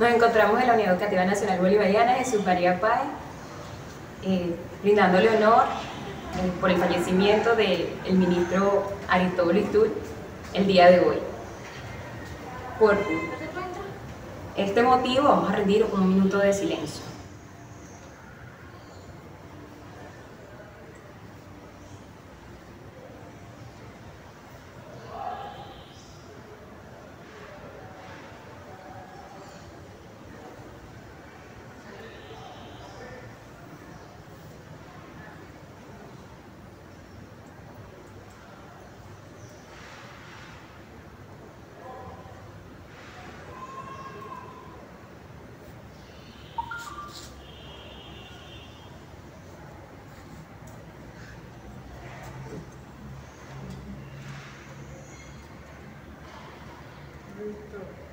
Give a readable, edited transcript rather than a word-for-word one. Nos encontramos en la Unidad Educativa Nacional Bolivariana de Jesús María Páez, brindándole honor por el fallecimiento del ministro Aristóbulo Istúriz el día de hoy. Por este motivo vamos a rendir un minuto de silencio. Gracias.